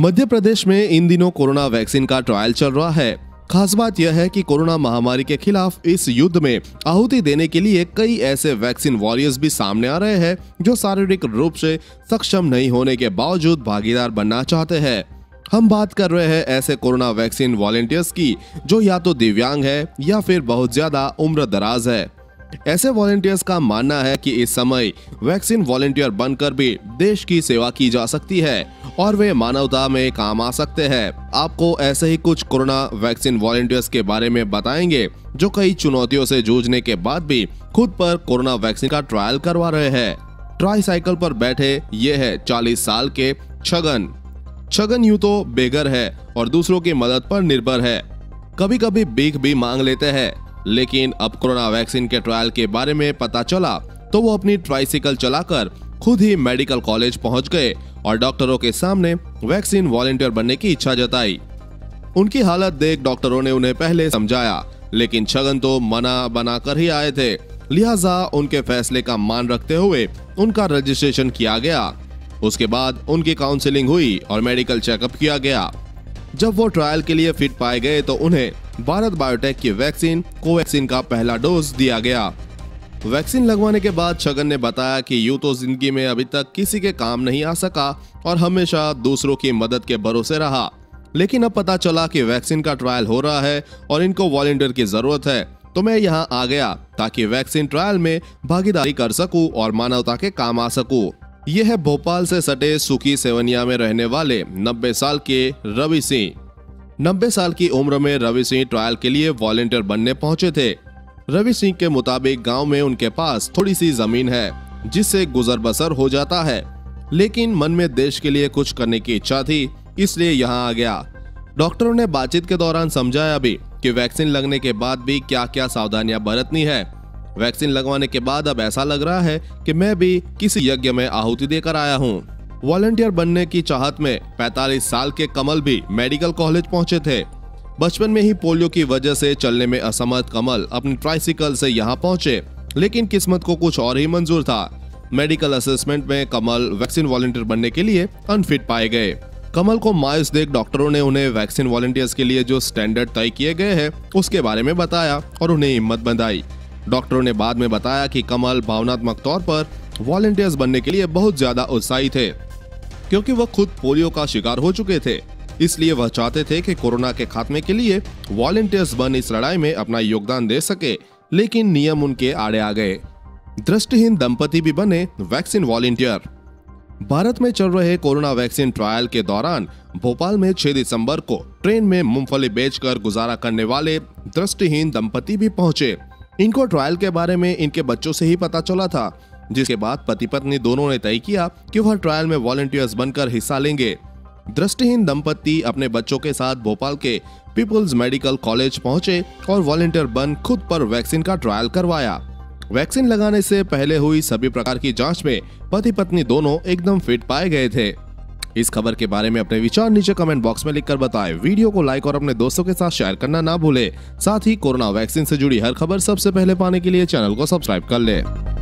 मध्य प्रदेश में इन दिनों corona vaccine का ट्रायल चल रहा है। खास बात यह है कि कोरोना महामारी के खिलाफ इस युद्ध में आहुति देने के लिए कई ऐसे वैक्सीन वॉरियर्स भी सामने आ रहे हैं जो शारीरिक रूप से सक्षम नहीं होने के बावजूद भागीदार बनना चाहते हैं। हम बात कर रहे हैं ऐसे कोरोना वैक्सीन वॉलेंटियर्स की जो या तो दिव्यांग है या फिर बहुत ज्यादा उम्र दराज है। ऐसे वॉलेंटियर्स का मानना है कि इस समय वैक्सीन वॉलेंटियर बनकर भी देश की सेवा की जा सकती है और वे मानवता में काम आ सकते हैं। आपको ऐसे ही कुछ कोरोना वैक्सीन वॉलेंटियर्स के बारे में बताएंगे जो कई चुनौतियों से जूझने के बाद भी खुद पर कोरोना वैक्सीन का ट्रायल करवा रहे हैं। ट्राईसाइकिल पर बैठे ये है 40 साल के छगन यूं तो बेघर है और दूसरों की मदद पर निर्भर है, कभी कभी भीख भी मांग लेते हैं, लेकिन अब कोरोना वैक्सीन के ट्रायल के बारे में पता चला तो वो अपनी ट्राइसिकल चलाकर खुद ही मेडिकल कॉलेज पहुंच गए और डॉक्टरों के सामने वैक्सीन वॉलंटियर बनने की इच्छा जताई। उनकी हालत देख डॉक्टरों ने उन्हें पहले समझाया, लेकिन छगन तो मना बनाकर ही आए थे, लिहाजा उनके फैसले का मान रखते हुए उनका रजिस्ट्रेशन किया गया। उसके बाद उनकी काउंसिलिंग हुई और मेडिकल चेकअप किया गया। जब वो ट्रायल के लिए फिट पाए गए तो उन्हें भारत बायोटेक की वैक्सीन कोवैक्सीन का पहला डोज दिया गया। वैक्सीन लगवाने के बाद छगन ने बताया कि यूं तो जिंदगी में अभी तक किसी के काम नहीं आ सका और हमेशा दूसरों की मदद के भरोसे रहा, लेकिन अब पता चला कि वैक्सीन का ट्रायल हो रहा है और इनको वॉलंटियर की जरूरत है, तो मैं यहाँ आ गया ताकि वैक्सीन ट्रायल में भागीदारी कर सकूँ और मानवता के काम आ सकूँ। यह है भोपाल से सटे सुखी सेवनिया में रहने वाले 90 साल के रवि सिंह। 90 साल की उम्र में रवि सिंह ट्रायल के लिए वॉलंटियर बनने पहुंचे थे। रवि सिंह के मुताबिक गांव में उनके पास थोड़ी सी जमीन है जिससे गुजर बसर हो जाता है, लेकिन मन में देश के लिए कुछ करने की इच्छा थी, इसलिए यहाँ आ गया। डॉक्टरों ने बातचीत के दौरान समझाया भी कि वैक्सीन लगने के बाद भी क्या क्या सावधानियां बरतनी है। वैक्सीन लगवाने के बाद अब ऐसा लग रहा है कि मैं भी किसी यज्ञ में आहुति देकर आया हूँ। वॉलंटियर बनने की चाहत में 45 साल के कमल भी मेडिकल कॉलेज पहुँचे थे। बचपन में ही पोलियो की वजह से चलने में असमर्थ कमल अपनी ट्राइसिकल से यहाँ पहुँचे, लेकिन किस्मत को कुछ और ही मंजूर था। मेडिकल असेसमेंट में कमल वैक्सीन वॉलंटियर बनने के लिए अनफिट पाए गए। कमल को मायूस देख डॉक्टरों ने उन्हें वैक्सीन वॉलंटियर्स के लिए जो स्टैंडर्ड तय किए गए हैं उसके बारे में बताया और उन्हें हिम्मत बंधाई। डॉक्टरों ने बाद में बताया कि कमल भावनात्मक तौर पर वॉलंटियर्स बनने के लिए बहुत ज्यादा उत्साही थे, क्योंकि वह खुद पोलियो का शिकार हो चुके थे, इसलिए वह चाहते थे कि कोरोना के खात्मे के लिए वॉलंटियर्स बन इस लड़ाई में अपना योगदान दे सके, लेकिन नियम उनके आड़े आ गए। दृष्टिहीन दंपति भी बने वैक्सीन वॉलंटियर। भारत में चल रहे कोरोना वैक्सीन ट्रायल के दौरान भोपाल में 6 दिसंबर को ट्रेन में मूंगफली बेचकर गुजारा करने वाले दृष्टिहीन दंपति भी पहुंचे। इनको ट्रायल के बारे में इनके बच्चों से ही पता चला था, जिसके बाद पति पत्नी दोनों ने तय किया कि वह ट्रायल में वॉलंटियर्स बनकर हिस्सा लेंगे। दृष्टिहीन दंपति अपने बच्चों के साथ भोपाल के पीपल्स मेडिकल कॉलेज पहुंचे और वॉलंटियर बन खुद पर वैक्सीन का ट्रायल करवाया। वैक्सीन लगाने से पहले हुई सभी प्रकार की जाँच में पति पत्नी दोनों एकदम फिट पाए गए थे। इस खबर के बारे में अपने विचार नीचे कमेंट बॉक्स में लिखकर बताएं। वीडियो को लाइक और अपने दोस्तों के साथ शेयर करना ना भूलें। साथ ही कोरोना वैक्सीन से जुड़ी हर खबर सबसे पहले पाने के लिए चैनल को सब्सक्राइब कर लें।